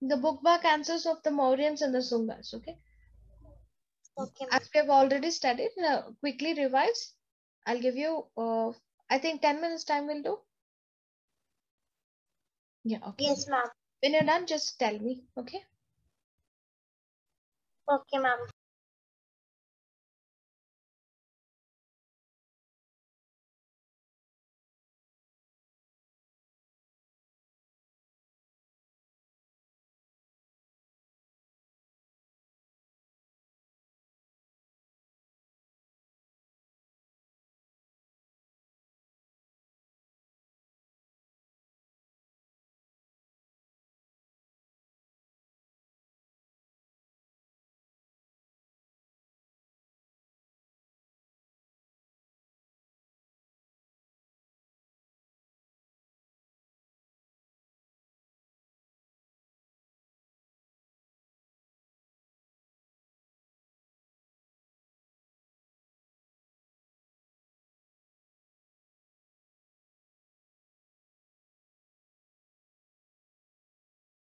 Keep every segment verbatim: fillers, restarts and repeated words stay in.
the bookmark answers of the Mauryans and the Sungas. Okay. Okay. As we have already studied, now quickly revise. I'll give you, uh, I think ten minutes time will do. Yeah. Okay. Yes, ma'am. When you're done, just tell me. Okay. Okay, ma'am.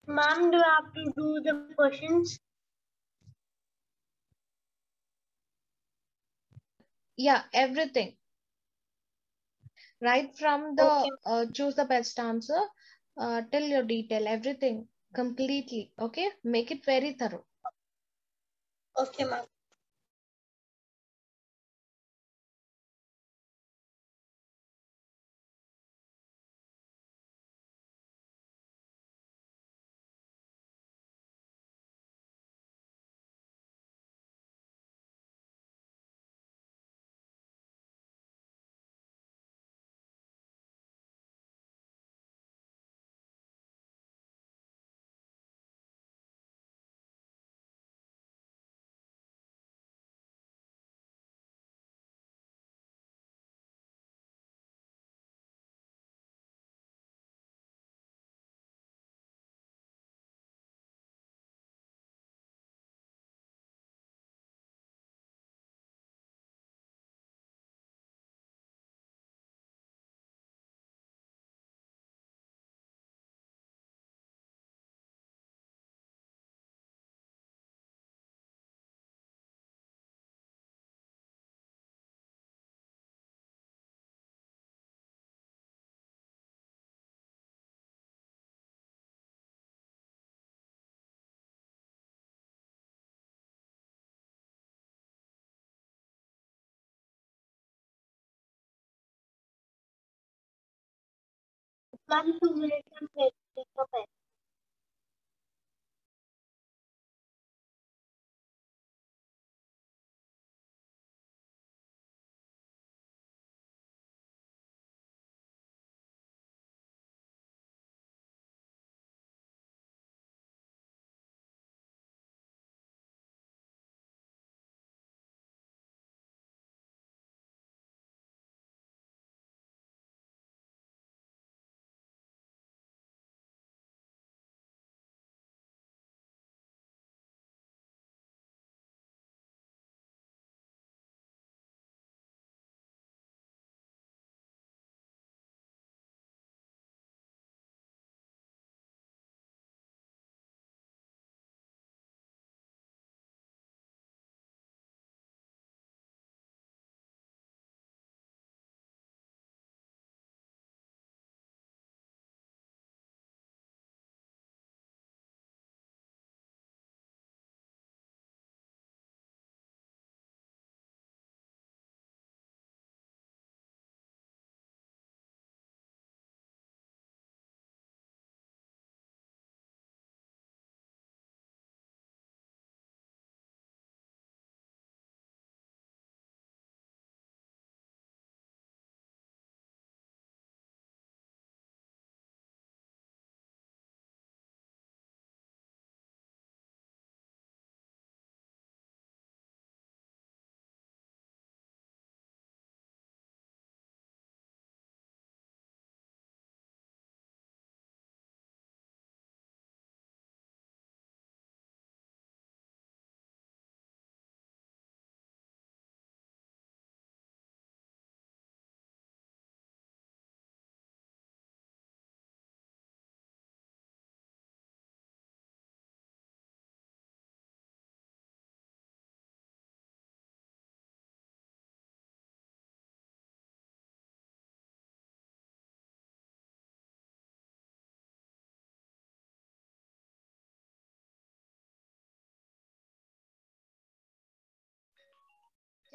Mom, do I have to do the questions? Yeah, everything. Right from the okay. uh, choose the best answer uh, till your detail, everything completely. Okay, make it very thorough. Okay, ma'am. One, two minutes and wait for it.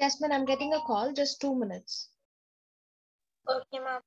Yes, ma'am, I'm getting a call. Just two minutes. Okay, ma'am.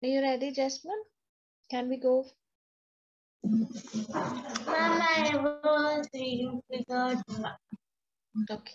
Are you ready, Jasmine? Can we go? Ma'am, I was reading the third. Okay.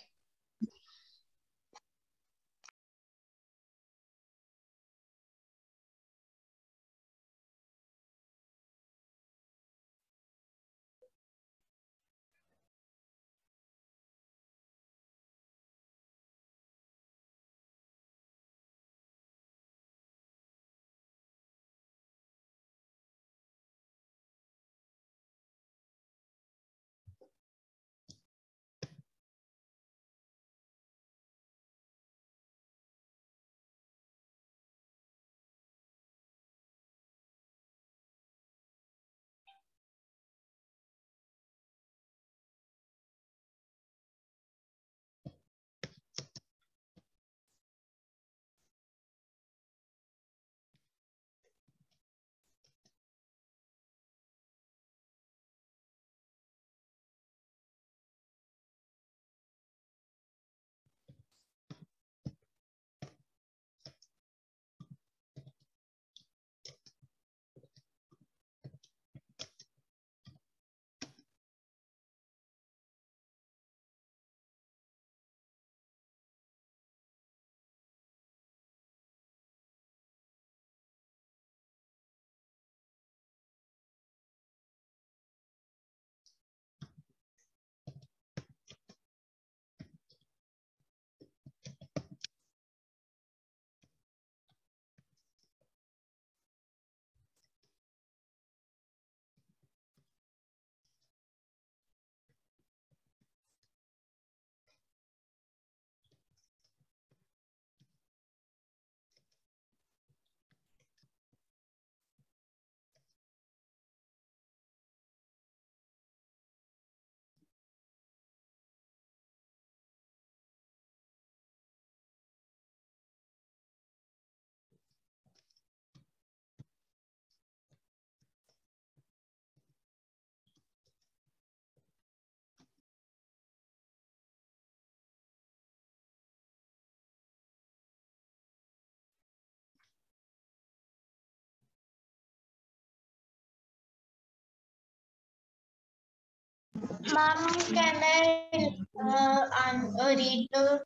Mom, can I uh, uh, read the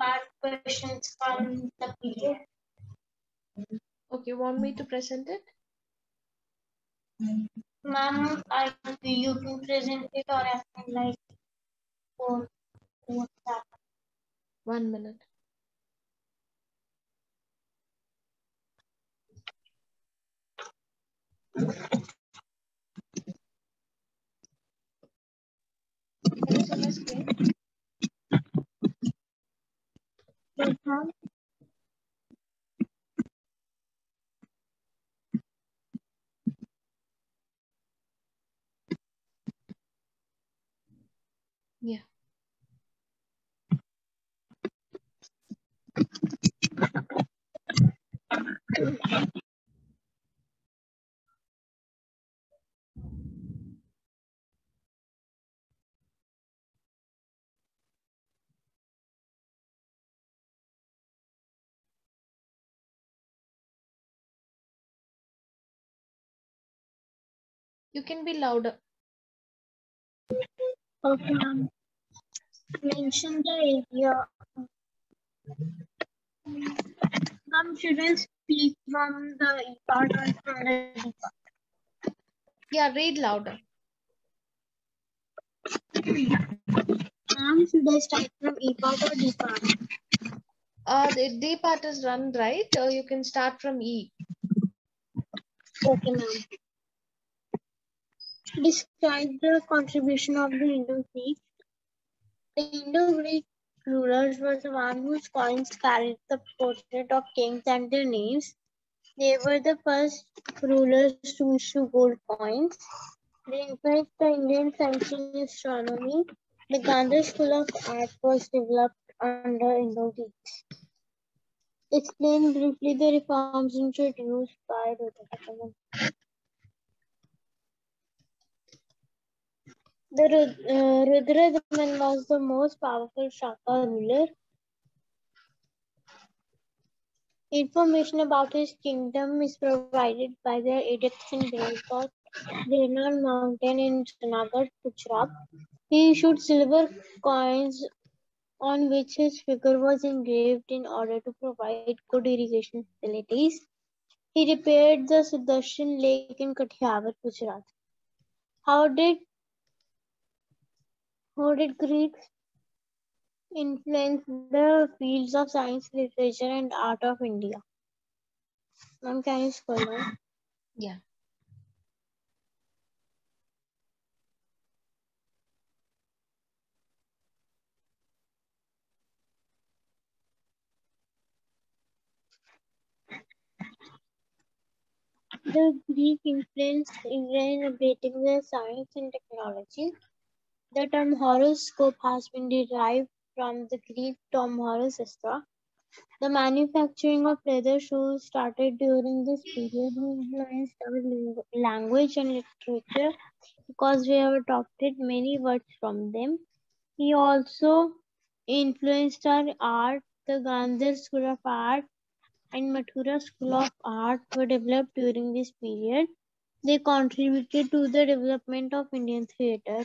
part questions from the video? Okay, want me to present it? Mom, I, you can present it, or I can like or WhatsApp. One minute. Yeah. You can be louder. Okay, ma'am. Mention the area. Ma'am, should I speak from the part or from the part? Yeah, read louder. Ma'am, should I start from E part or D part? Uh, the D part is run right, so you can start from E. Okay, ma'am. Describe the contribution of the Indo-Greek. The Indo-Greek rulers were the one whose coins carried the portrait of kings and their names. They were the first rulers to issue gold coins. They encouraged the Indian century astronomy. The Gandhara school of art was developed under Indo-Greeks. Explain briefly the reforms introduced by Rudrajman. The uh, Rudrajman was the most powerful Shaka ruler. Information about his kingdom is provided by the edicts and bills of Girnar mountain in Junagadh, Gujarat. He issued silver coins on which his figure was engraved in order to provide good irrigation facilities. He repaired the Sudarshan Lake in Kathiawar, Gujarat. How did How did Greeks influence the fields of science, literature, and art of India? Ma'am, can you scroll down? Yeah. The Greek influence in innovating their science and technology. The term horoscope has been derived from the Greek term horashastra. The manufacturing of leather shoes started during this period, influenced our language and literature because we have adopted many words from them. He also influenced our art. The Gandhara School of Art and Mathura School of Art were developed during this period. They contributed to the development of Indian theatre.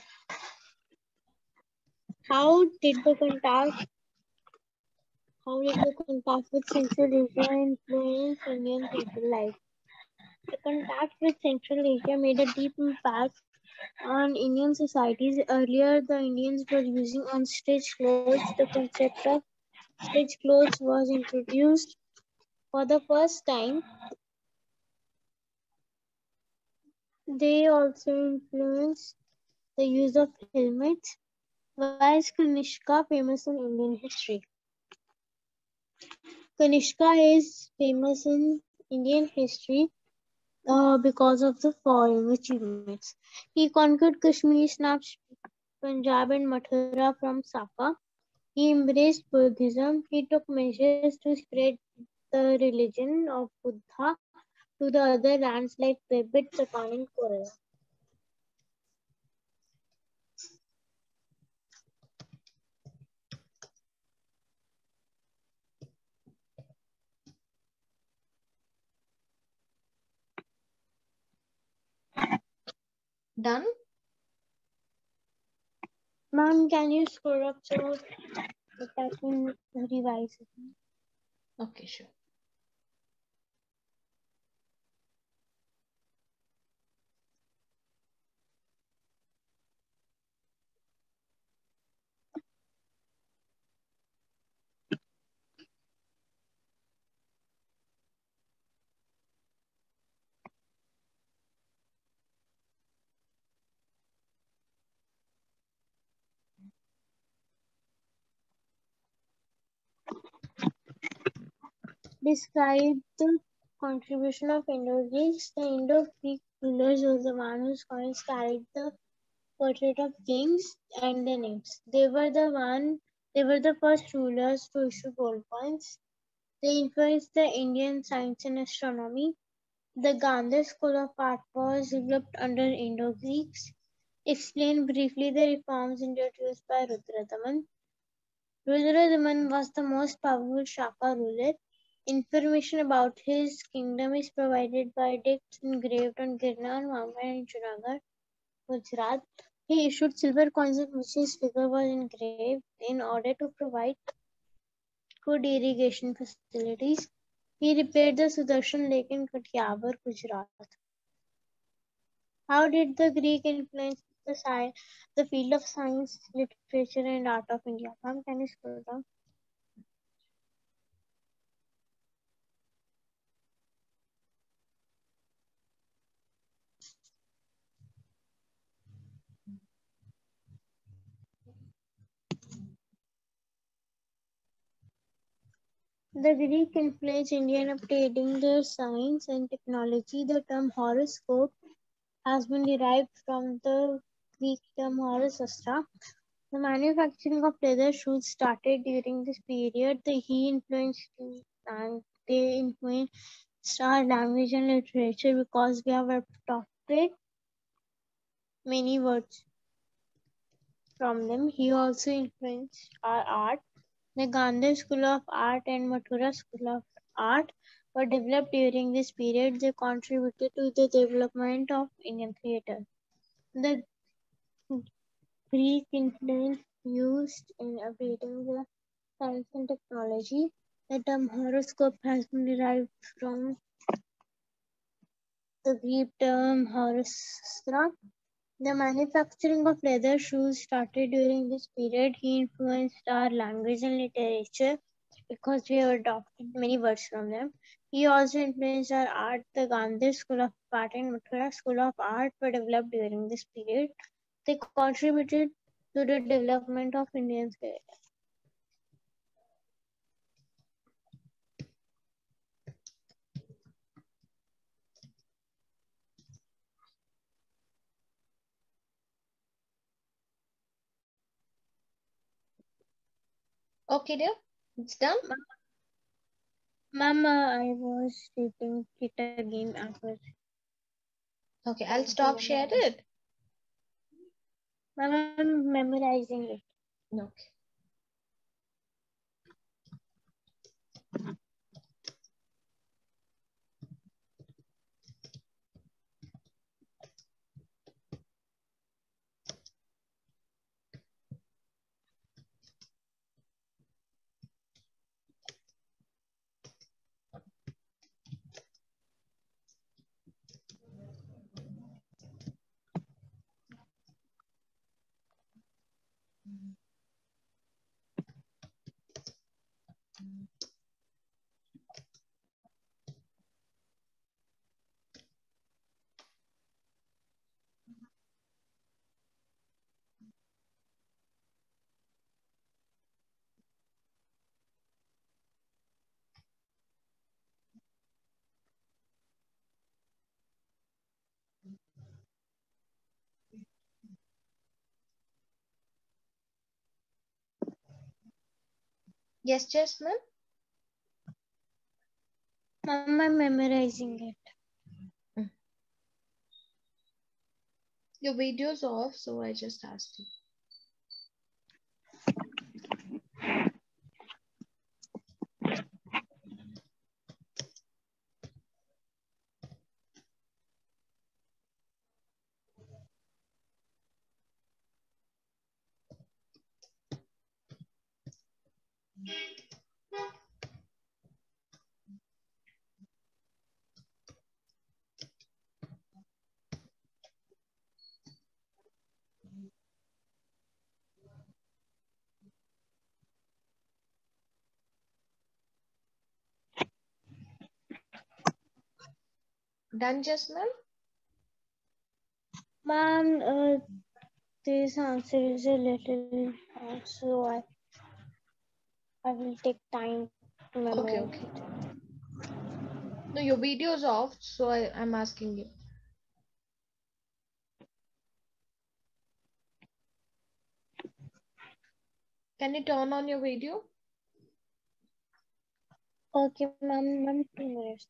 How did the contact? How did the contact with Central Asia influence Indian people life? The contact with Central Asia made a deep impact on Indian societies. Earlier, the Indians were using unstitched clothes. The concept of stitched clothes was introduced for the first time. They also influenced the use of helmets. Why is Kanishka famous in Indian history? Kanishka is famous in Indian history uh, because of the following achievements. He conquered Kashmir, snatched Punjab and Mathura from Saka. He embraced Buddhism. He took measures to spread the religion of Buddha to the other lands like Tibet, Saka and Korea. Done? Ma'am, can you scroll up so that I can revise it? Okay, sure. Describe the contribution of Indo-Greeks. The Indo-Greek rulers were the one whose coins carried the portrait of kings and their names. They were the one. They were the first rulers to issue gold coins. They influenced the Indian science and astronomy. The Gandhara school of art was developed under Indo-Greeks. Explain briefly the reforms introduced by Rudrajman. Rudrajman was the most powerful Saka ruler. Information about his kingdom is provided by dicts engraved on Girnar, and Junagadh, Gujarat. He issued silver coins in which his figure was engraved in order to provide good irrigation facilities. He repaired the Sudarshan Lake in Kathiawar, Gujarat. How did the Greek influence the sci the field of science, literature, and art of India? Ma'am, can you scroll down? The Greek influenced India in updating their science and technology. The term horoscope has been derived from the Greek term horashastra. The manufacturing of leather shoes started during this period. The he influenced and they influenced our language and literature because we have adopted many words from them. He also influenced our art. The Gandhara School of Art and Mathura School of Art were developed during this period. They contributed to the development of Indian theatre. The Greek influence used in updating the science and technology. The term horoscope has been derived from the Greek term horashastra. The manufacturing of leather shoes started during this period. He influenced our language and literature because we have adopted many words from them. He also influenced our art. The Gandhara School of Art and Mathura School of Art were developed during this period. They contributed to the development of Indian theatre. Okay, dear, it's done. Mama, I was taking it again after. Okay, I'll stop sharing it. Mama, I'm memorizing it. Okay. Yes, yes, ma'am. Ma'am, I'm memorizing it. Mm. Your video's off, so I just asked you. Done just ma'am? Ma'am, uh, this answer is a little hard, so I, I will take time to memorize. Okay, okay. No, your video is off, so I, I'm asking you. Can you turn on your video? Okay, ma'am, ma'am, two minutes.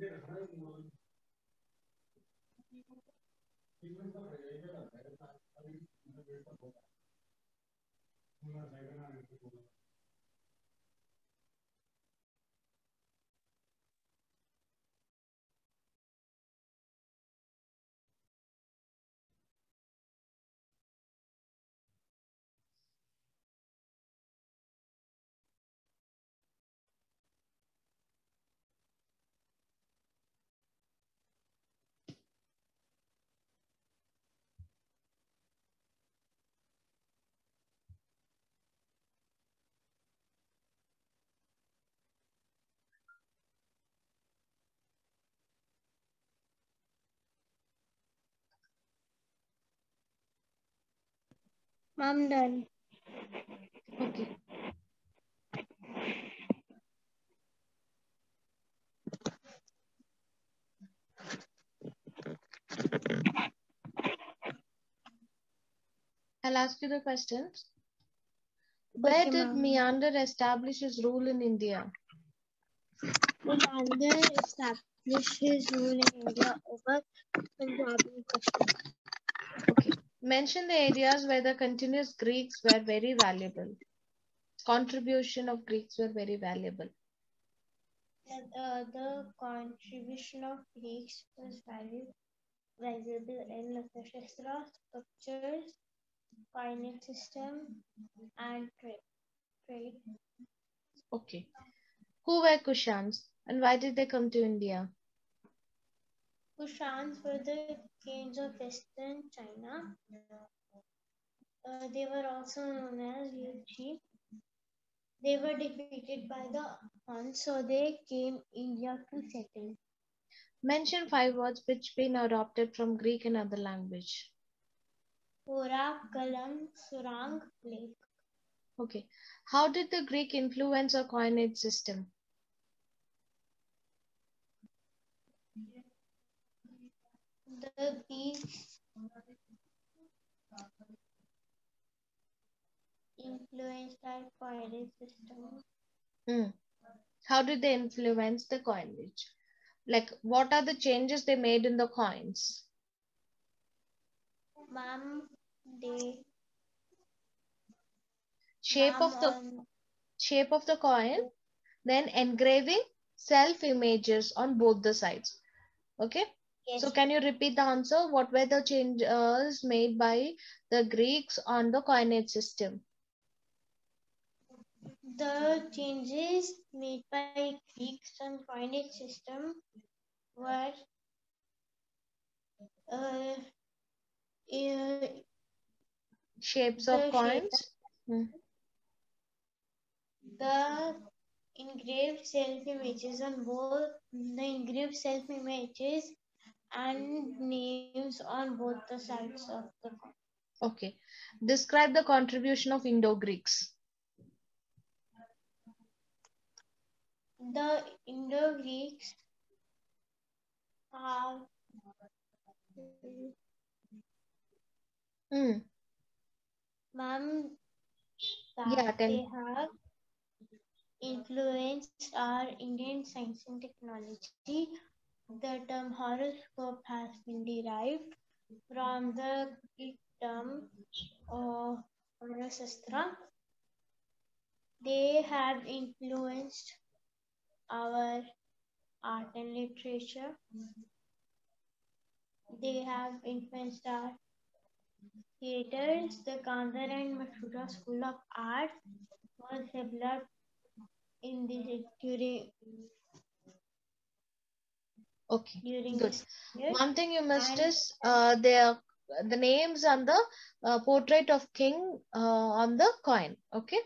Yeah, I'm done. Okay. I'll ask you the questions. Where okay, did Meander establish his rule in India? Meander established his rule in India over Punjab and Kashmir. Okay. Mention the areas where the continuous Greeks were very valuable. Contribution of Greeks were very valuable. The, uh, the contribution of Greeks was valued, valuable in Mathura, sculptures, finance system, and trade. trade. Okay. Who were Kushans and why did they come to India? Kushans were the kings of Western China. Uh, they were also known as Yuchi. They were defeated by the Huns, so they came India to settle. Mention five words which been adopted from Greek and other language. Hora, Kalam, Surang, Lake. Okay. How did the Greek influence or coinage system? The Greeks influenced our coinage system. Mm. How did they influence the coinage? Like, what are the changes they made in the coins? Ma'am, they shape of the shape of the coin, then engraving self images on both the sides. Okay. Yes. So can you repeat the answer? What were the changes made by the Greeks on the coinage system? The changes made by Greeks on coinage system were uh, uh, shapes of coins, shape, the engraved self-images on both the engraved self-images and names on both the sides of the coin. Okay. Describe the contribution of Indo-Greeks. The Indo-Greeks have mm. ma'am, yeah, they have influenced our Indian science and technology. The term horoscope has been derived from the Greek term of horashastra. They have influenced our art and literature. They have influenced our theaters. The Gandhara and Mathura School of Art was developed in the during okay during good. One thing you missed is uh, their the names on the uh, portrait of king uh, on the coin. Okay.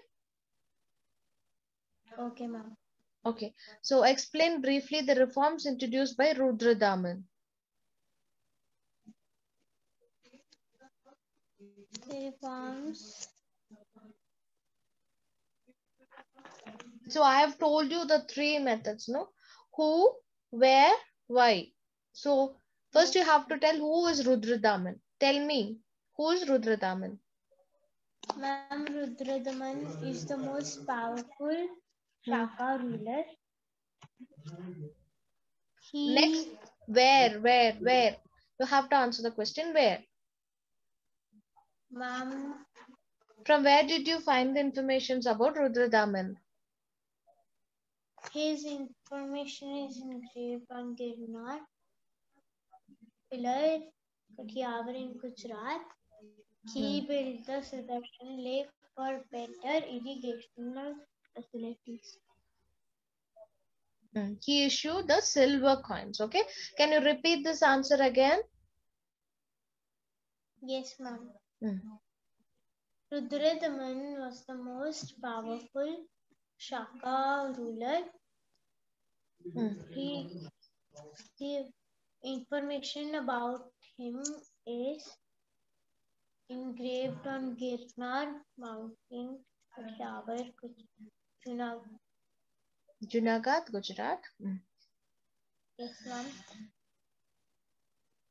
Okay, ma'am. Okay, so explain briefly the reforms introduced by Rudrajman. The reforms. So I have told you the three methods, no? Who, where, why. So first you have to tell who is Rudrajman. Tell me, who is Rudrajman? Ma'am, Rudrajman is the most powerful Saka ruler. He... Next, where, where, where? You have to answer the question, where? Ma'am. From where did you find the informations about Rudrajman? His information is engraved on Girnar pillar, Kathiawar in Gujarat. He hmm. built the Sudarshan Lake for better irrigational facilities. Hmm. He issued the silver coins. Okay, can you repeat this answer again? Yes, ma'am. Hmm. Rudrajman was the most powerful Saka ruler. Hmm. He, the information about him is engraved on Girnar mountain, Kathiawar, Junagadh. Junagadh, Gujarat. Mm. Yes, ma'am.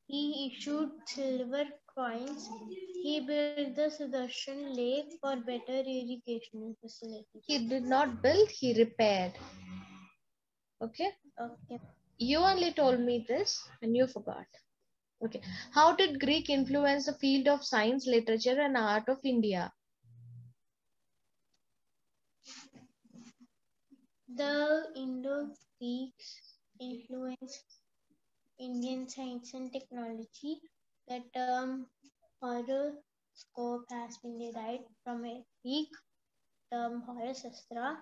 He issued silver coins. He built the Sudarshan Lake for better irrigation facilities. He did not build, he repaired. Okay? Okay. You only told me this and you forgot. Okay. How did Greek influence the field of science, literature and art of India? The Indo-Greeks influenced Indian science and technology. The term horoscope has been derived from a Greek term horashastra.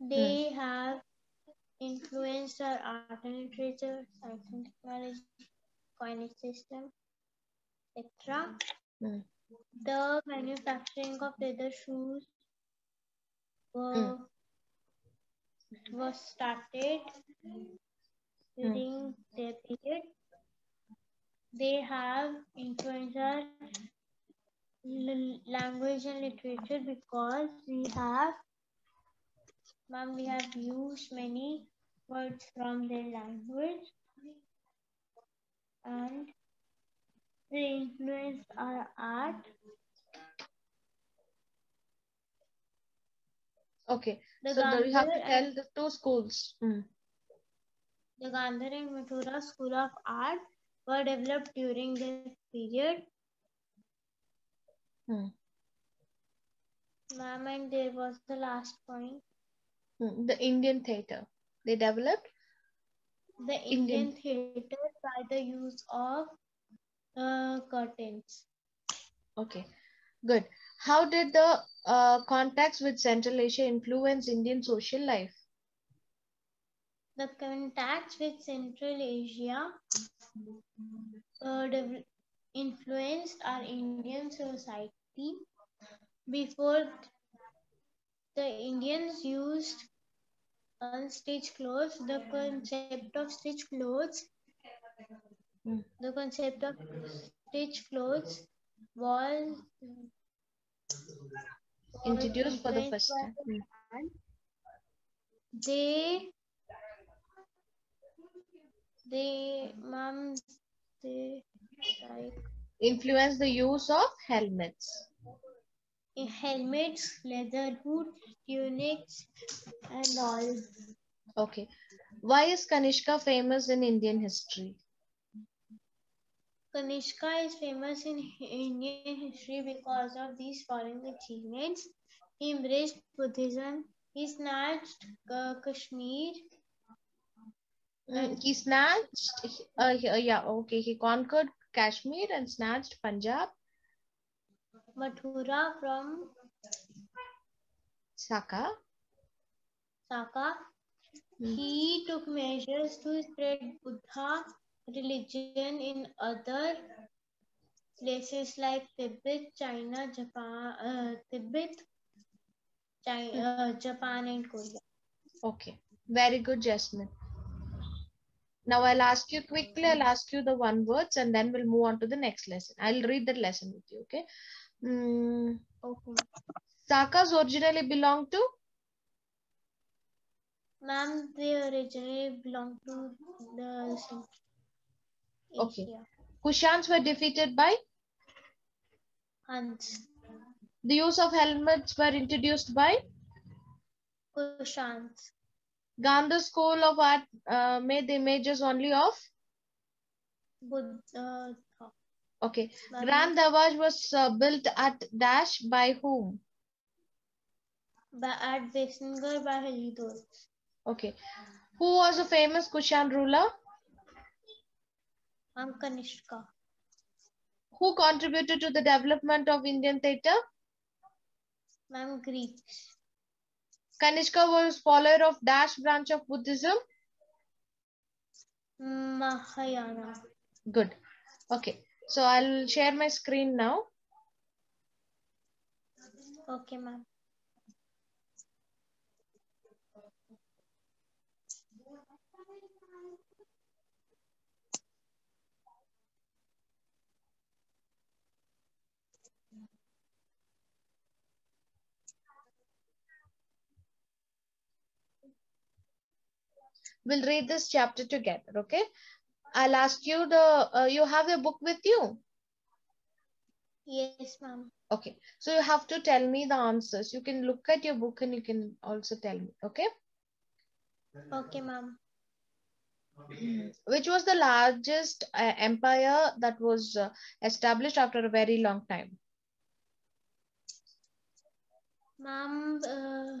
They hmm. have influenced our art and literature, science and technology, coinage system, et cetera. Hmm. The manufacturing of leather shoes was mm. started during mm. their period. They have influenced our language and literature because we have, ma'am, we have used many words from their language, and they influenced our art. Okay, the so Gandhara, you have to tell the two schools. Mm. The Gandhara and Mathura School of Art were developed during this period. Mm. Ma'am, and there was the last point. Mm. The Indian theatre. They developed the Indian, Indian theater by the use of uh, curtains. Okay, good. How did the uh, contacts with Central Asia influence Indian social life? The contacts with Central Asia uh, influenced our Indian society. Before, the Indians used unstitched clothes. The concept of stitched clothes, mm. the concept of stitched clothes was introduced for the first time. Mm. They, they, mom, they like influenced the use of helmets. Helmets, leather hood, tunics, and all. Okay. Why is Kanishka famous in Indian history? Kanishka is famous in Indian history because of these foreign achievements. He embraced Buddhism. He snatched uh, Kashmir. Mm, he snatched, uh, yeah, okay. He conquered Kashmir and snatched Punjab. Mathura from Saka. Saka. Mm. He took measures to spread Buddha religion in other places like Tibet, China, Japan, uh, Tibet, China, uh, Japan, and Korea. Okay, very good, Jasmine. Now I'll ask you quickly. I'll ask you the one words, and then we'll move on to the next lesson. I'll read the lesson with you. Okay. Mm. Okay. Sakas originally belonged to? Ma'am, they originally belonged to the South Asia. Okay. Kushans were defeated by? Huns. The use of helmets were introduced by? Kushans. Gandhara's school of art uh, made images only of? Buddha. Okay. Grand Dawaj was uh, built at Dash by whom? By at Vishnugarh by Halidur. Okay. Who was a famous Kushan ruler? Um, Kanishka. Who contributed to the development of Indian theatre? Ma'am, Greeks. Kanishka was follower of Dash branch of Buddhism? Mahayana. Good. Okay. So I'll share my screen now. Okay, ma'am. We'll read this chapter together, okay? I'll ask you the, uh, you have your book with you? Yes, ma'am. Okay, so you have to tell me the answers. You can look at your book and you can also tell me, okay? Okay, ma'am. Which was the largest uh, empire that was uh, established after a very long time? Ma'am, uh,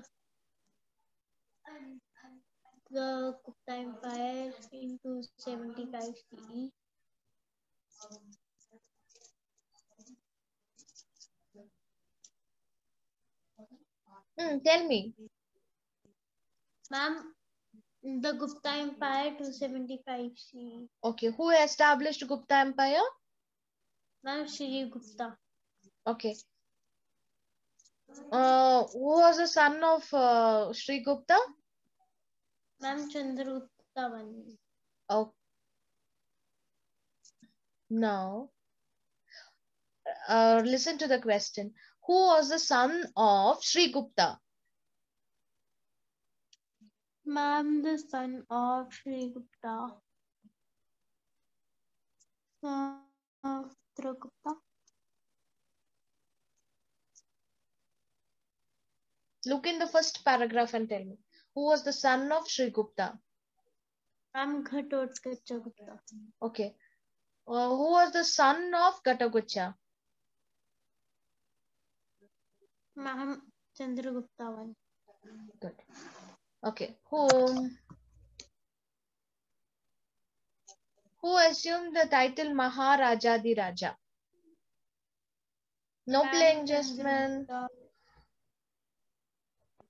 the Gupta Empire in two seventy-five C E. Mm, tell me. Ma'am, the Gupta Empire two seventy-five C E. Okay, who established Gupta Empire? Ma'am, Sri Gupta. Okay. Uh, who was the son of uh, Sri Gupta? Ma'am, Chandragupta one. Oh. Now, uh, listen to the question. Who was the son of Sri Gupta? Ma'am, the son of Sri Gupta. Chandragupta. Look in the first paragraph and tell me. Who was the son of Sri Gupta? Ma'am, Ghatotkachcha Gupta. Okay. Uh, who was the son of Ghatotkachcha? Ma'am, Chandragupta one. Good. Okay. Who? who assumed the title Maharajadhiraja? No playing, Jasmine.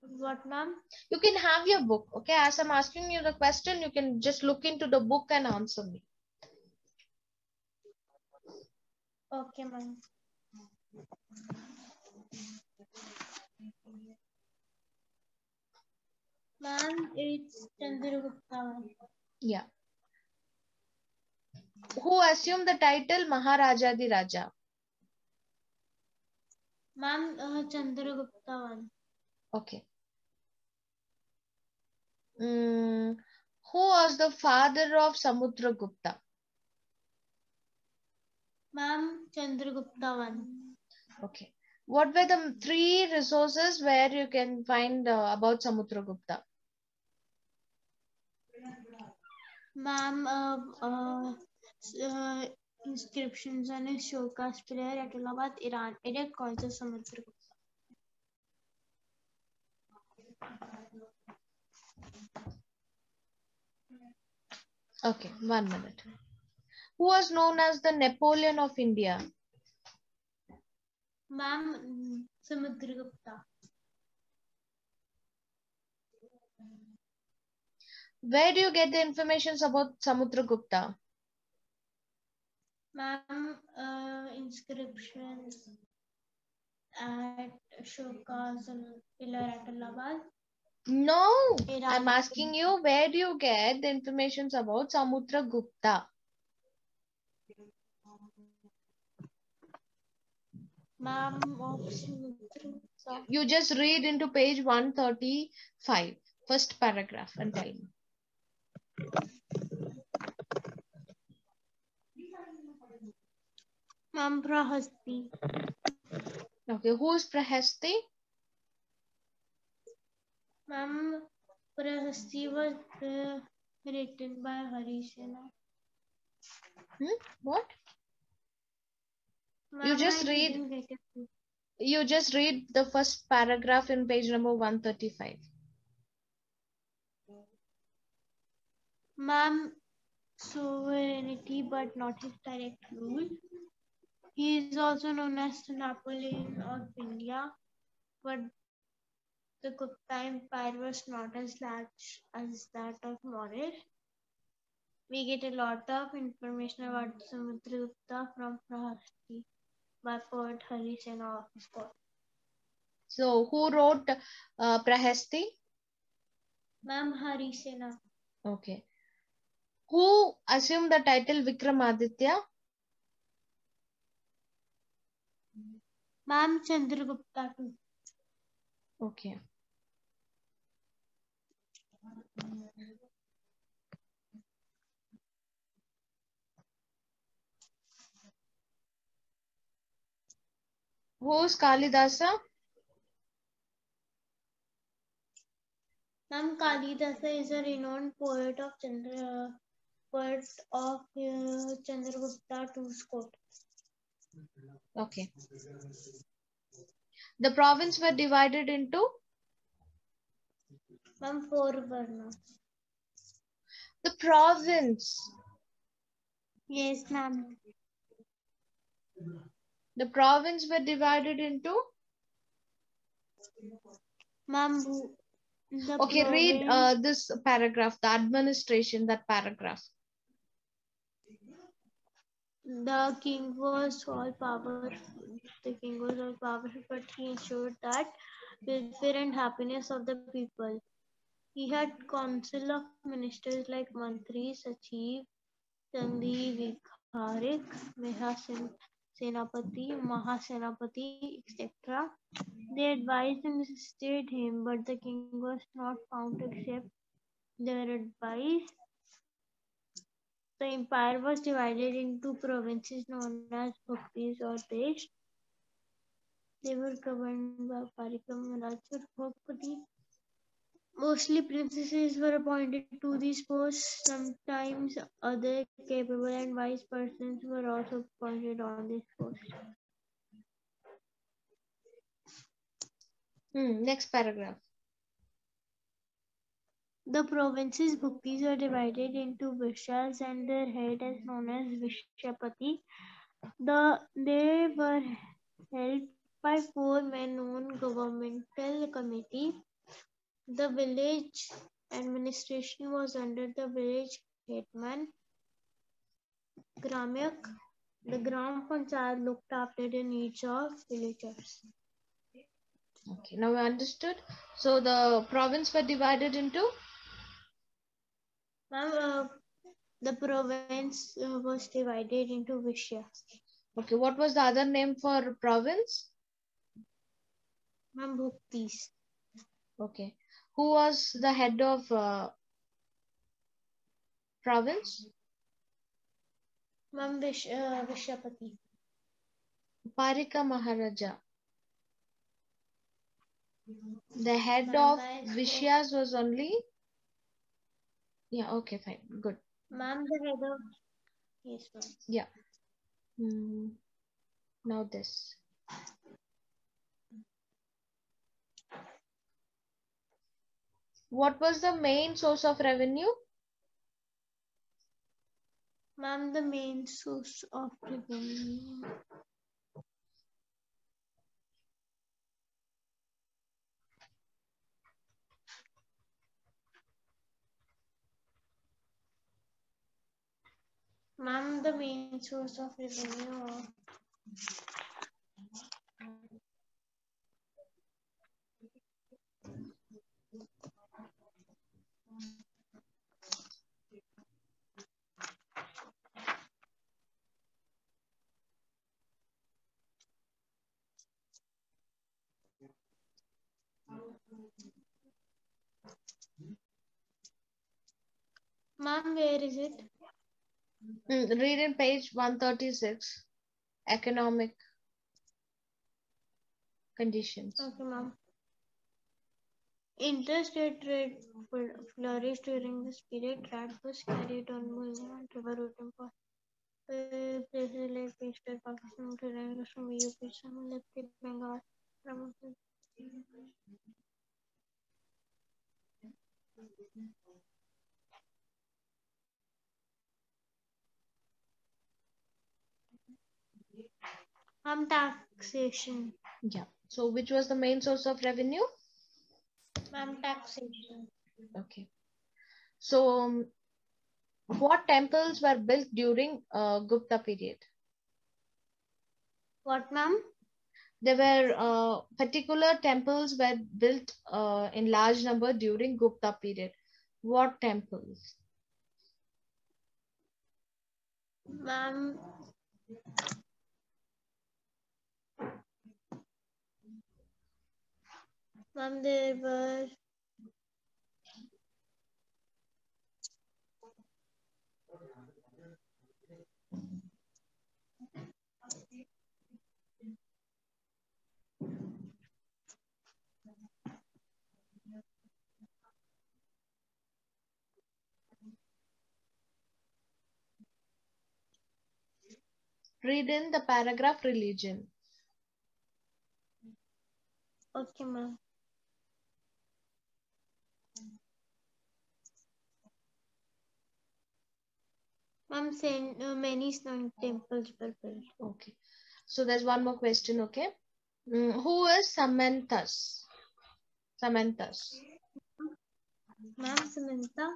What, ma'am? You can have your book. Okay, as I'm asking you the question, you can just look into the book and answer me. Okay, ma'am. Ma'am, it's Chandragupta. Yeah. Who assumed the title Maharajadhiraja? Ma'am, uh, Chandragupta one. Okay. Mm, who was the father of Samudra Gupta? Ma'am, Chandragupta one. Okay. What were the three resources where you can find uh, about Samudra Gupta? Ma'am, uh, uh, uh, inscriptions on a showcast player at Allahabad, Iran. It calls the Samudra Gupta. Okay, one minute. Who was known as the Napoleon of India? Ma'am, Samudra Gupta. Where do you get the information about Samudra Gupta? Ma'am, uh, inscriptions at Shoka's Ellora at Allahabad. No, I'm asking you, where do you get the information about Samudra Gupta? Ma'am, you just read into page one thirty-five, first paragraph, and tell me. Ma'am, Prashasti. Okay, who is Prashasti? Ma'am, Prashasti was uh, written by Harishena. Hmm? What? You just read. You just read the first paragraph in page number one thirty-five. Ma'am, sovereignty, but not his direct rule. He is also known as Napoleon of India, but the Gupta Empire was not as large as that of Maurya. We get a lot of information about Samudra Gupta from Prashasti by poet Harishena, of course. So, who wrote uh, Prashasti? Ma'am, Harishena. Okay. Who assumed the title Vikramaditya? Ma'am, Chandragupta too. Okay. Who's Kalidasa? Ma'am, Kalidasa is a renowned poet of Chandra, poet of uh, Chandragupta two's court. Okay. The province were divided into? Ma'am, four varnas. The province? Yes, ma'am. The province were divided into? Ma'am, okay, province... read uh, this paragraph, the administration, that paragraph. The king was all powerful. The king was all powerful, but he ensured that welfare and happiness of the people. He had council of ministers like Mantri, Sachiv, Tandi, Vikharik, Mehasin, Senapati, Mahasenapati, et cetera. They advised and assisted him, but the king was not found to accept their advice. The empire was divided into provinces known as bhuktis or desh. They were governed by Parikam Bhukti. Mostly princesses were appointed to these posts. Sometimes other capable and wise persons were also appointed on this post. Hmm, next paragraph. The province's bhuktis were divided into vishyas, and their head is known as vishapati. The, they were held by four men-owned governmental committee. The village administration was under the village hetman. Gramyak, the Gram Panchayat looked after the needs of villagers. Okay, now we understood. So the province were divided into? Ma'am, uh, the province uh, was divided into Vishya. Okay, what was the other name for province? Ma'am, bhuktis. Okay, who was the head of uh, province? Ma'am, Vish, uh, Vishapati. Parika Maharaja. The head of Vishyas was only? Yeah, okay, fine, good. Ma'am, the head of... Yes, ma'am. Yeah. Mm. Now this. What was the main source of revenue? Ma'am, the main source of revenue. Ma'am, the main source of revenue. Ma'am, where is it? Mm, read in page one thirty-six, economic conditions. Okay, ma'am. Interstate trade flourished during this period. Trade was carried on Muslim and river routing for places like Eastern Pakistan, Kashmir, U P, Samanta, Bengal, Ramadan. Um, taxation. Yeah. So, which was the main source of revenue? Ma'am, taxation. Okay. So, um, what temples were built during uh, Gupta period? What, ma'am? There were uh, particular temples were built uh, in large number during Gupta period. What temples? Ma'am. Ma'am, there were read in the paragraph religion. Okay, ma'am. Ma'am, uh, many temples were built. Okay. So there's one more question, okay? Mm, who is Samantas? Samantas. Ma'am, Samanta.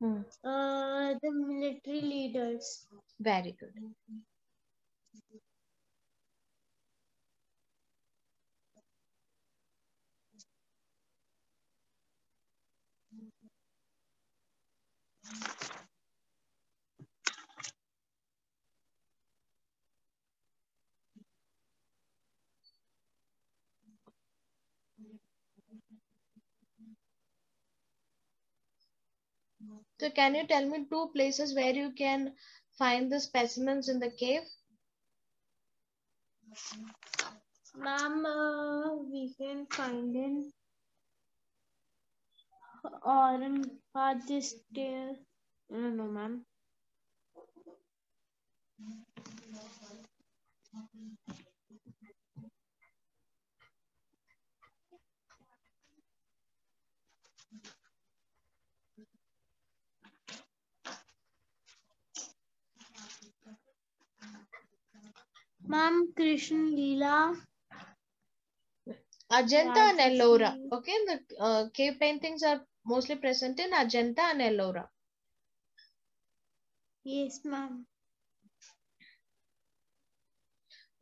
Hmm. Uh, the military leaders. Very good. So can you tell me two places where you can find the specimens in the cave? Ma'am, uh, we can find in Aurangabad district. No, no, ma'am. Ma'am, Krishna Leela. Ajanta and Ellora. Okay, the uh, cave paintings are mostly present in Ajanta and Ellora. Yes, ma'am.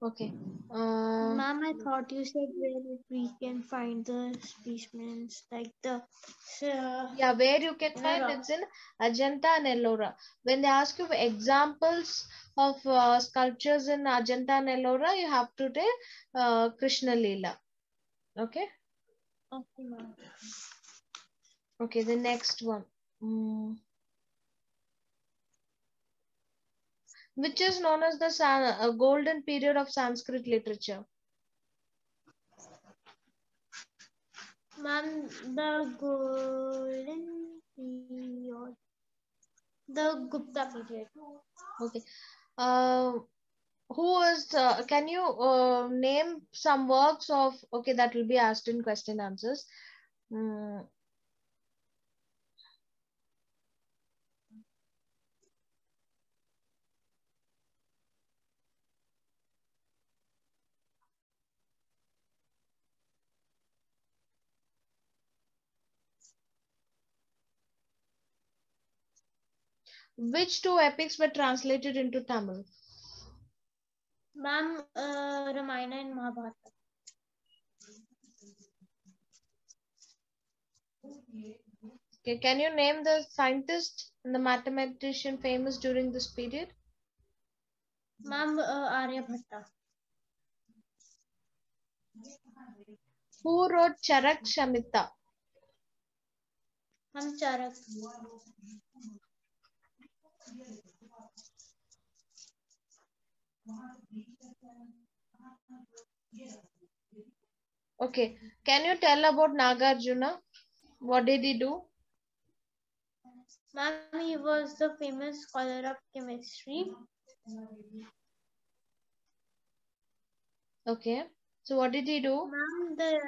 Okay. Uh, ma'am, I thought you said where we can find the specimens, like the... Uh, yeah, where you can find it's in Ajanta and Ellora. When they ask you for examples of uh, sculptures in Ajanta and Ellora, you have to take uh, Krishna Leela. Okay. Okay, ma'am. Okay, the next one. Mm. Which is known as the san uh, golden period of Sanskrit literature. Ma'am, the golden period. The Gupta period. Okay. Uh, Who was, uh, can you uh, name some works of, okay, that will be asked in question answers. Mm. Which two epics were translated into Tamil? Ma'am, uh, Ramayana and Mahabharata. Okay, can you name the scientist and the mathematician famous during this period? Ma'am, uh, Aryabhatta. Who wrote Charak Shamita? Ma'am, Charak. Okay, can you tell about Nagarjuna? What did he do? Ma'am, he was the famous scholar of chemistry. Okay, so what did he do? Ma'am, the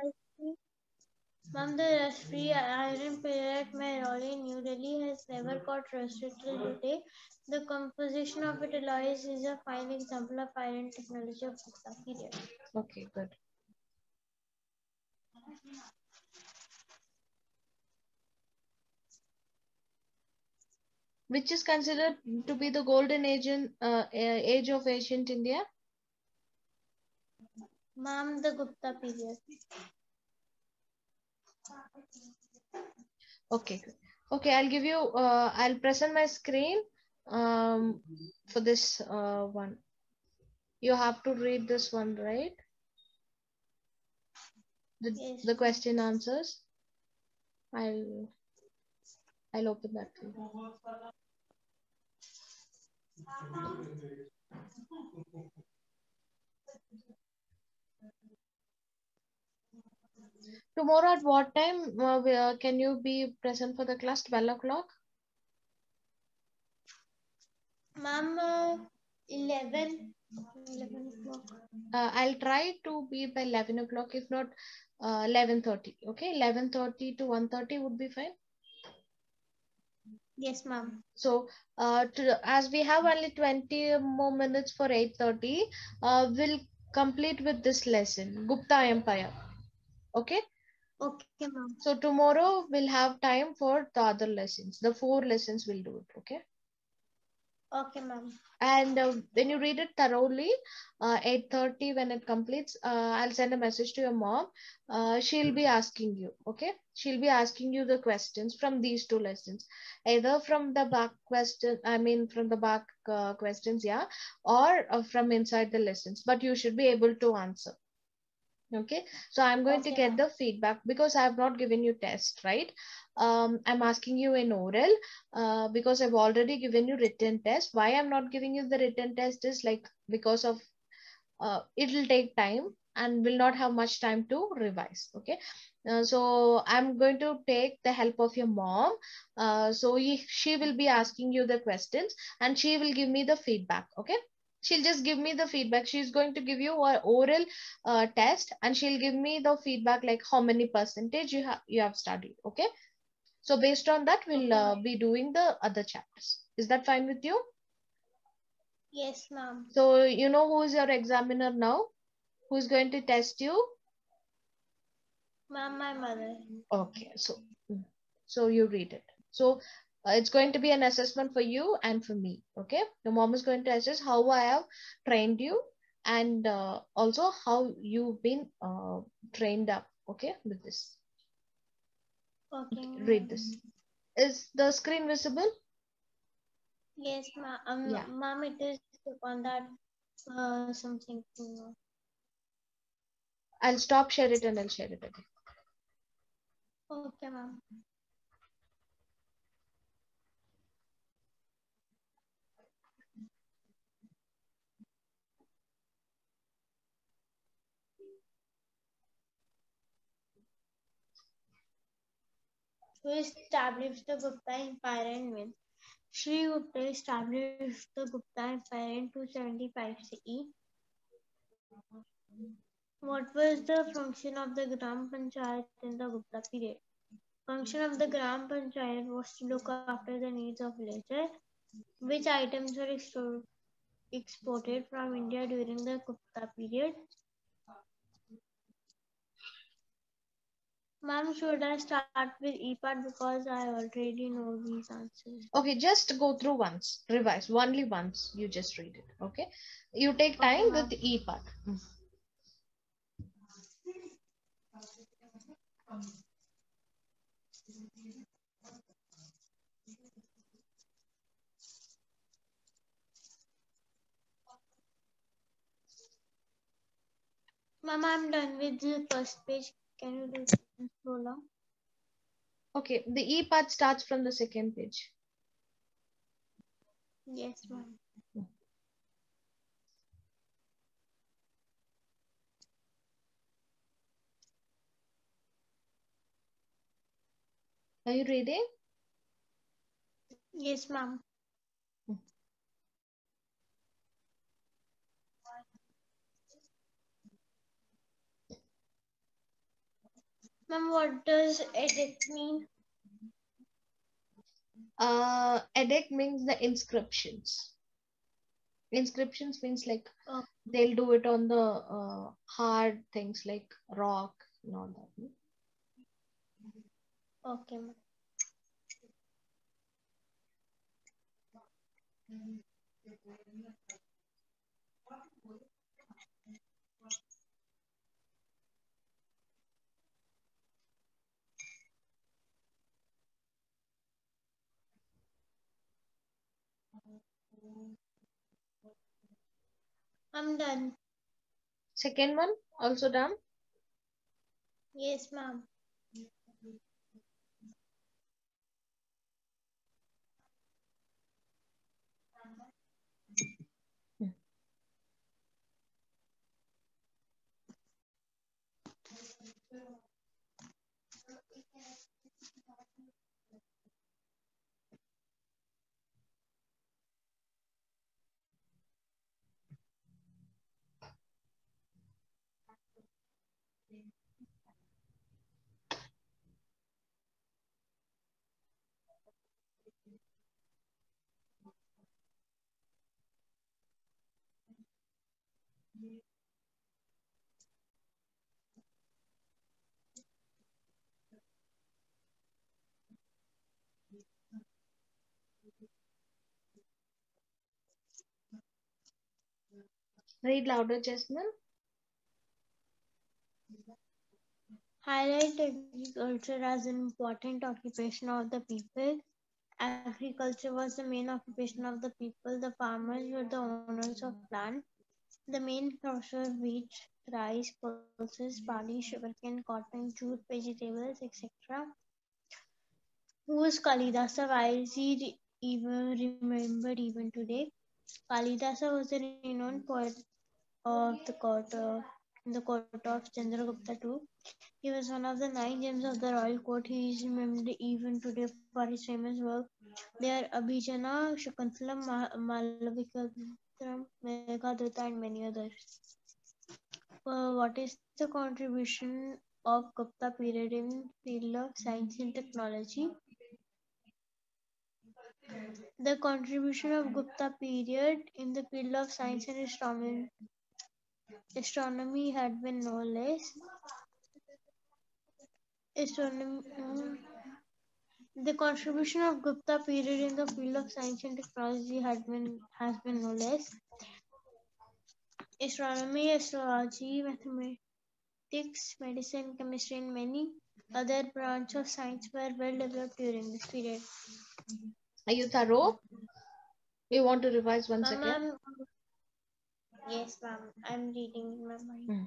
Ma'am, the rust-free iron pillar at Mehrauli, New Delhi has never got rusted till today. The composition of it alloys is a fine example of iron technology of Gupta period. Okay, good. Which is considered to be the golden age, in, uh, age of ancient India? Ma'am, the Gupta period. Okay, okay, I'll give you, uh, I'll present my screen um, for this uh, one. You have to read this one, right? The, yes. The question answers. I'll, I'll open that for you. Tomorrow at what time uh, can you be present for the class? twelve o'clock? Ma'am, uh, eleven o'clock. Uh, I'll try to be by eleven o'clock, if not uh, eleven thirty. Okay, eleven thirty to one thirty would be fine. Yes, ma'am. So, uh, to, as we have only twenty more minutes for eight thirty, uh, we'll complete with this lesson, Gupta Empire. Okay. Okay, ma'am. So tomorrow we'll have time for the other lessons. The four lessons we'll do it. Okay. Okay, ma'am. And uh, when you read it thoroughly, uh, eight thirty when it completes, uh, I'll send a message to your mom. Uh, she'll be asking you. Okay. She'll be asking you the questions from these two lessons, either from the back question. I mean, from the back uh, questions, yeah, or uh, from inside the lessons. But you should be able to answer. Okay, so I'm going okay. to get the feedback because I have not given you test, right? Um, I'm asking you in oral uh, because I've already given you written test. Why I'm not giving you the written test is like because of uh, it'll take time and will not have much time to revise. Okay, uh, so I'm going to take the help of your mom. Uh, so she will be asking you the questions and she will give me the feedback. Okay. She'll just give me the feedback. She's going to give you an oral uh, test and she'll give me the feedback like how many percentage you have you have studied. Okay. So based on that, we'll uh, be doing the other chapters. Is that fine with you? Yes, ma'am. So you know who is your examiner now? Who is going to test you? Ma'am, my mother. Okay, so so you read it. So uh, it's going to be an assessment for you and for me. Okay, your mom is going to assess how I have trained you and uh, also how you've been uh, trained up. Okay, with this. Okay. Read this. Is the screen visible? Yes, ma'am. Um, yeah. Ma'am, it is on that uh, something. I'll stop, share it, and I'll share it again. Okay, ma'am. Who established the Gupta Empire and when? Sri Gupta established the Gupta Empire in two seventy-five C E. What was the function of the Gram Panchayat in the Gupta period? Function of the Gram Panchayat was to look after the needs of villagers. Which items were extor exported from India during the Gupta period? Ma'am, should I start with E part because I already know these answers? Okay, just go through once, revise, only once, you just read it, okay? You take time okay, with E part. Mm. Ma'am, I'm done with the first page. Can you do this so long? Okay, the E part starts from the second page. Yes, ma'am. Are you reading? Yes, ma'am. Ma'am, what does edict mean? Uh, edict means the inscriptions. Inscriptions means like oh. they'll do it on the uh, hard things like rock and all that. Okay, ma'am. I'm done. Second one also done? Yes, ma'am. Read louder, Jasmine. Highlight agriculture as an important occupation of the people. Agriculture was the main occupation of the people. The farmers were the owners of land. The main crops were wheat, rice, pulses, barley, sugarcane, cotton, jute, vegetables, et cetera. Who is Kalidasa? Why is he even remembered even today? Kalidasa was a renowned poet of the court of, the court of Chandragupta the Second. He was one of the nine gems of the royal court. He is remembered even today for his famous work. They are Abhijana, Shakuntala, Malavikadram, Meghaduta, and many others. Uh, what is the contribution of Gupta period in the field of science and technology? The contribution of Gupta period in the field of science and astronomy, astronomy had been no less. Astronomy, um, the contribution of Gupta period in the field of science and technology had been has been no less. Astronomy, astrology, mathematics, medicine, chemistry, and many other branches of science were well developed during this period. Are you thorough? You want to revise once um, again? Um, yes, ma'am. I'm reading in my mind. Hmm.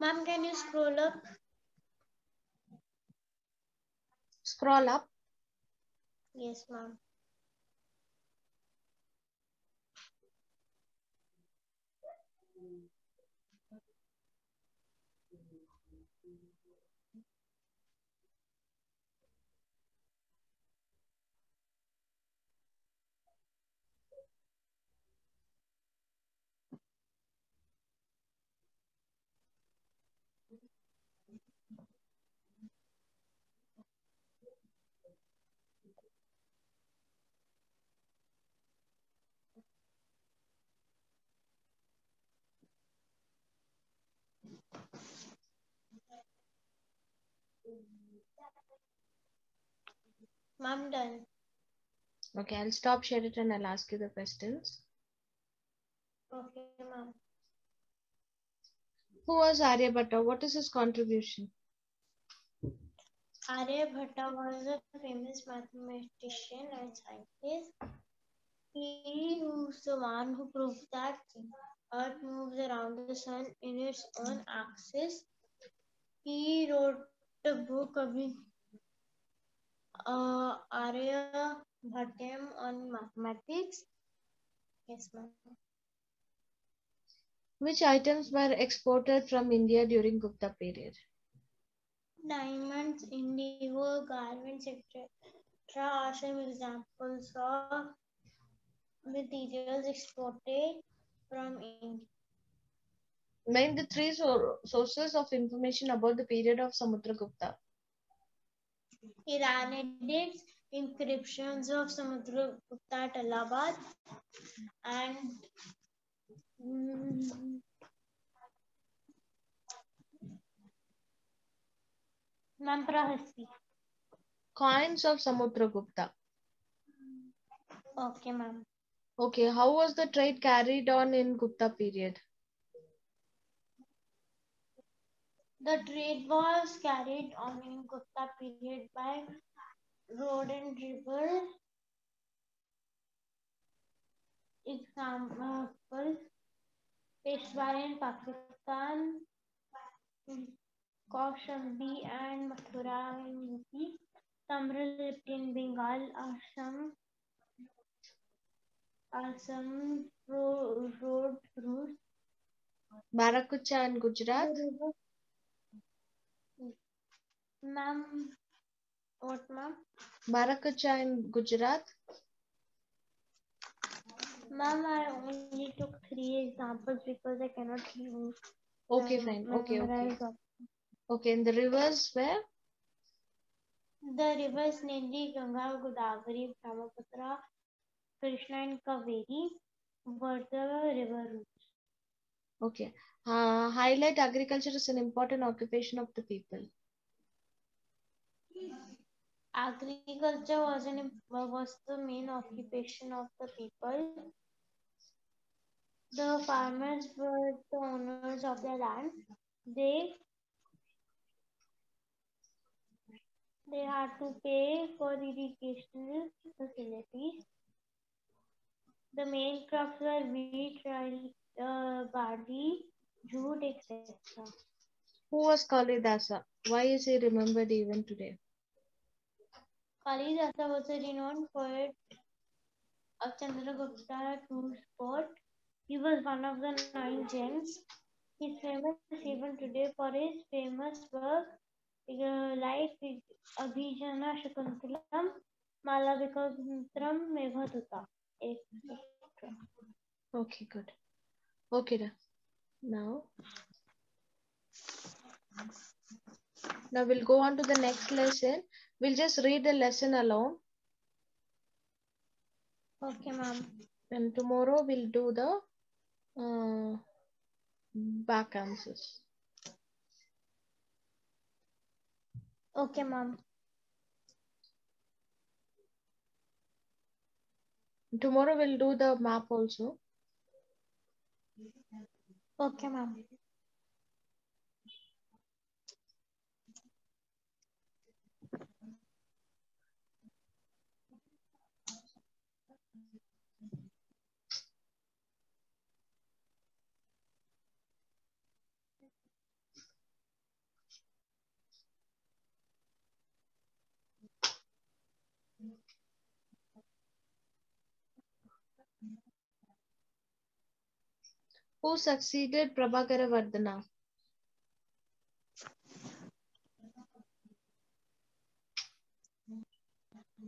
Ma'am, can you scroll up? Scroll up? Yes, ma'am. Ma'am, done. Okay, I'll stop share it and I'll ask you the questions. Okay, ma'am. Who was Aryabhatta? What is his contribution? Aryabhatta was a famous mathematician and scientist. He was the one who proved that Earth moves around the sun in its own axis. He wrote the book of uh, Aryabhatam on mathematics. Yes, ma'am. Which items were exported from India during Gupta period? Diamonds, indigo, garments, et cetera are some examples of materials exported from India. Name the three so sources of information about the period of Samudra Gupta. Iranian dates, inscriptions of Samudra Gupta at Allahabad, and Mm. Prashasti. Coins of Samudra Gupta. Okay, ma'am. Okay, how was the trade carried on in Gupta period? The trade was carried on in Gupta period by road and river. Example. Peshawar in Pakistan, Kaushambi and Mathura in U P, Tamil in Bengal are some, are some road, road routes. Marakucha and Gujarat. Ma'am, what ma'am? Marakucha in Gujarat. Ma'am, I only took three examples because I cannot use. Okay, um, fine. Okay, okay. Okay, and the rivers where? The rivers Nindi, Ganga, Godavari, Brahmaputra, Krishna, and Kaveri were the river routes. Okay. Uh, highlight agriculture is an important occupation of the people. Agriculture was an was the main occupation of the people. The farmers were the owners of their land. They they had to pay for irrigation facilities. The main crops were wheat, rye, uh, barley, jute, et cetera. Who was Kalidasa? Why is he remembered even today? Kalidasa was a renowned poet of Chandragupta whose sport. He was one of the nine gems. He is famous even today for his famous work like Abhijana Shakuntalam, Malavikantram, Meghaduta. Okay, good. Okay, now, now we'll go on to the next lesson. We'll just read the lesson alone. Okay, ma'am. And tomorrow we'll do the uh, back answers. Okay, ma'am. Tomorrow we'll do the map also. Okay, ma'am. Who succeeded Prabhakara Vardhana?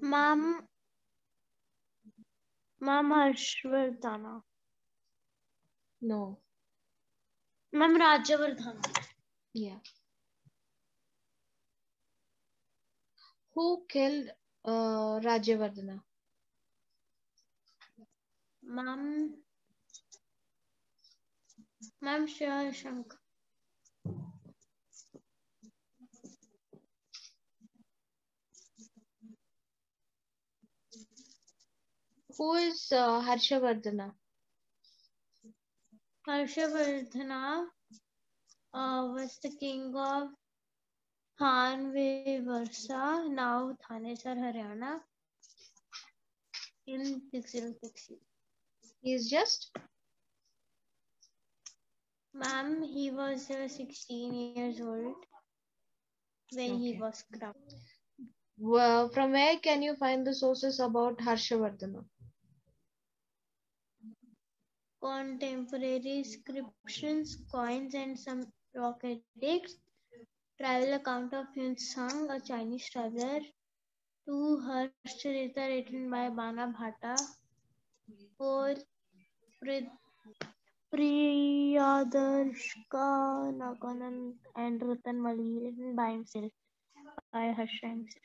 Mam Mam Harshvardhana. No. Mam Rajavardhana. Yeah. Who killed uh, Rajavardhana? Mam Ma'am Shashank. Who is uh, Harshavardhana? Harshavardhana uh, was the king of Thanvi-Varsa, now Thanesar, Haryana, in six oh six. He is just? Ma'am, he was uh, sixteen years old when okay. he was crowned. Well, from where can you find the sources about Harshavardhana? Contemporary inscriptions, coins, and some rock edicts. Travel account of Yun Sang, a Chinese traveler. Two Harshcharita written by Bana Bhatta. Four Prid Priyadarshka Naganan and Rutan Mali written by himself, by Harsha himself.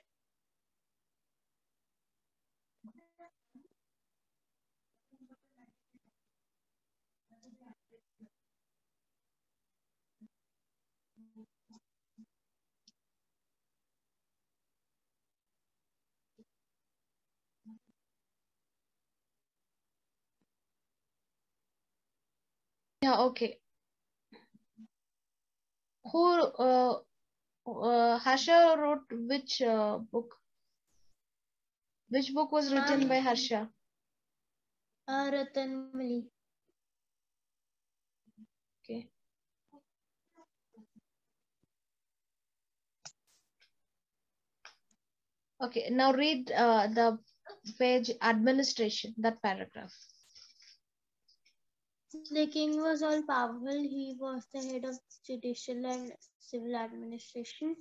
Yeah, okay. Who, uh, uh, Harsha wrote which uh, book? Which book was written um, by Harsha? Uh, Ratanmali. Okay. Okay, now read uh, the page administration, that paragraph. The king was all powerful. He was the head of judicial and civil administration.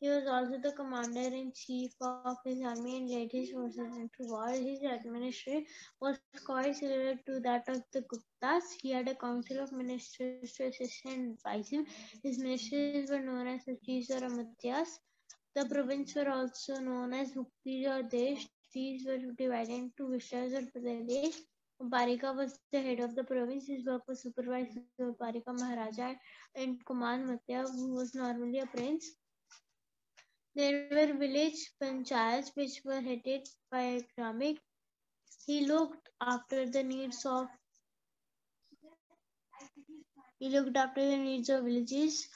He was also the commander-in-chief of his army and led his forces into war. His administration was quite similar to that of the Guptas. He had a council of ministers to assist and advise him. His ministers were known as Sachis or Amatyas. The province were also known as Muktis or Desh. These were divided into Vishas or Pradesh. Parika was the head of the province. His work was supervised by Parika Maharaja and Kuman Matya, who was normally a prince. There were village panchayats which were headed by a Gramik. He looked after the needs of he looked after the needs of villages.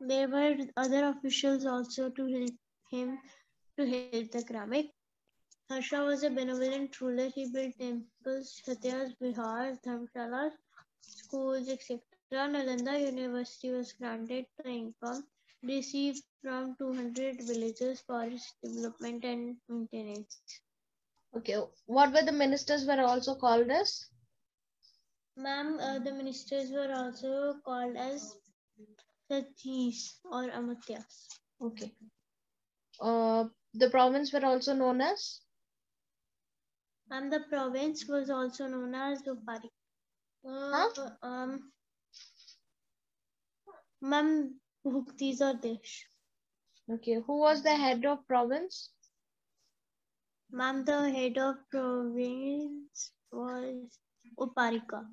There were other officials also to help him to help the Gramik. Harsha was a benevolent ruler. He built temples, Chatyas, Vihars, Dhamshalas, schools, et cetera. Nalanda University was granted to the infirm. receive from two hundred villages for its development and maintenance. Okay, what were the ministers were also called as? Ma'am, uh, the ministers were also called as Sachis or Amatyas. Okay. Uh, the province were also known as? Ma'am, the province was also known as Upari. Uh, huh? Um, Ma'am, Bhuktis or Desh. Okay, who was the head of province? Ma'am, the head of province was Uparika.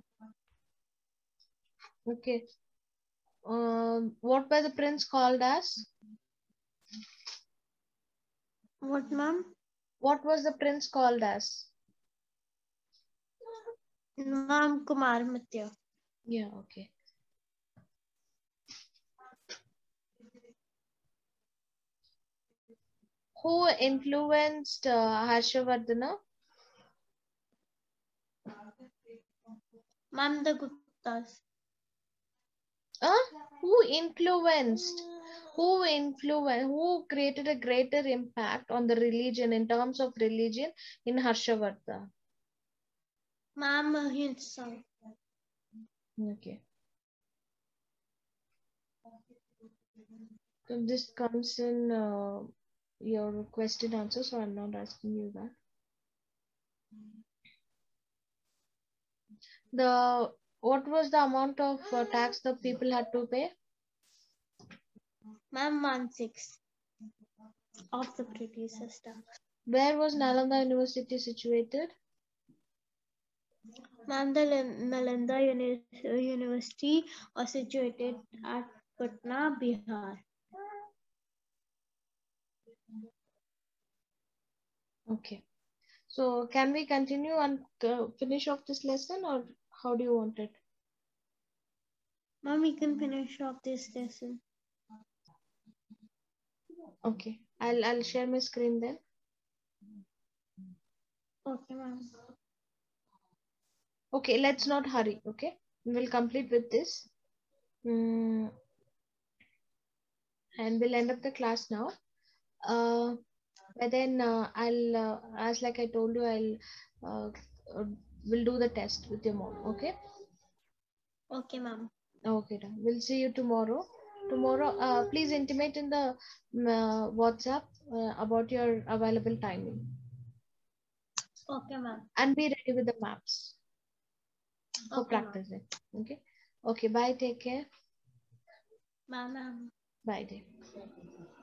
Okay. Um, what were the prince called as? What, ma'am? What was the prince called as? Ma'am, Kumar Matya. Yeah, okay. Who influenced uh, Harshavardhana? Ma'am, the Guptas. Huh? Who influenced? Who influenced? Who created a greater impact on the religion in terms of religion in Harshavardha? Ma'am, Ahimsa. Okay. So this comes in. Uh, Your question answer, so I'm not asking you that. The what was the amount of uh, tax the people had to pay? Ma'am, one sixth of the producer's tax. Where was Nalanda University situated? Ma'am, the Nalanda uni University was situated at Patna, Bihar. Okay, so can we continue and uh, finish off this lesson, or how do you want it? Ma'am, we can finish off this lesson. Okay, I'll, I'll share my screen then. Okay, ma'am. Okay, let's not hurry, okay? We'll complete with this. Mm. And we'll end up the class now. Uh, But then uh, I'll, uh, as like I told you, I'll, uh, we'll do the test with your mom, okay? Okay, ma'am. Okay, done. We'll see you tomorrow. Tomorrow, uh, please intimate in the uh, WhatsApp uh, about your available timing. Okay, ma'am. And be ready with the maps for okay, practicing, okay? Okay, bye, take care. Bye, ma'am. Bye, dear.